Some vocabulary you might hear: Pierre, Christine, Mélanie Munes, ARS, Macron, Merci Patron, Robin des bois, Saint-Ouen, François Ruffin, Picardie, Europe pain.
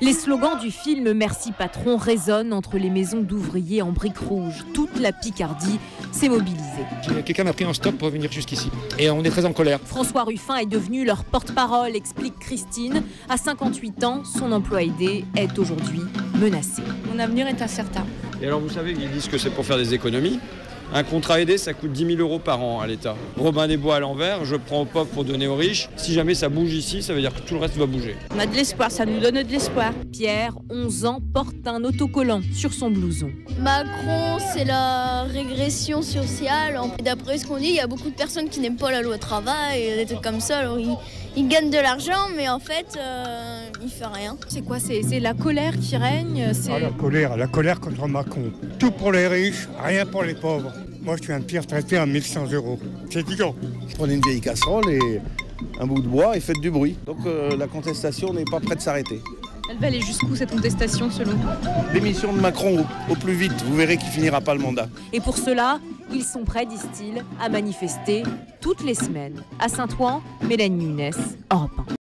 Les slogans du film Merci Patron résonnent entre les maisons d'ouvriers en briques rouges. Toute la Picardie s'est mobilisée. Quelqu'un m'a pris en stop pour venir jusqu'ici et on est très en colère. François Ruffin est devenu leur porte-parole, explique Christine. À 58 ans, son emploi aidé est aujourd'hui menacé. Mon avenir est incertain. Et alors vous savez, ils disent que c'est pour faire des économies. Un contrat aidé, ça coûte 10 000 euros par an à l'État. Robin des bois à l'envers, je prends aux pauvres pour donner aux riches. Si jamais ça bouge ici, ça veut dire que tout le reste va bouger. On a de l'espoir, ça nous donne de l'espoir. Pierre, 11 ans, porte un autocollant sur son blouson. Macron, c'est la régression sociale. D'après ce qu'on dit, il y a beaucoup de personnes qui n'aiment pas la loi travail, des trucs comme ça. Alors ils gagnent de l'argent, mais en fait, il ne fait rien. C'est quoi? C'est la colère qui règne? Ah, la colère contre Macron. Tout pour les riches, rien pour les pauvres. Moi, je suis un pire traité à 1100 euros. C'est dur. Prenez une vieille casserole et un bout de bois et faites du bruit. Donc la contestation n'est pas prête de s'arrêter. Elle va aller jusqu'où cette contestation selon vous? Démission de Macron au plus vite. Vous verrez qu'il finira pas le mandat. Et pour cela, ils sont prêts, disent-ils, à manifester toutes les semaines. À Saint-Ouen, Mélanie Munes, Europe pain.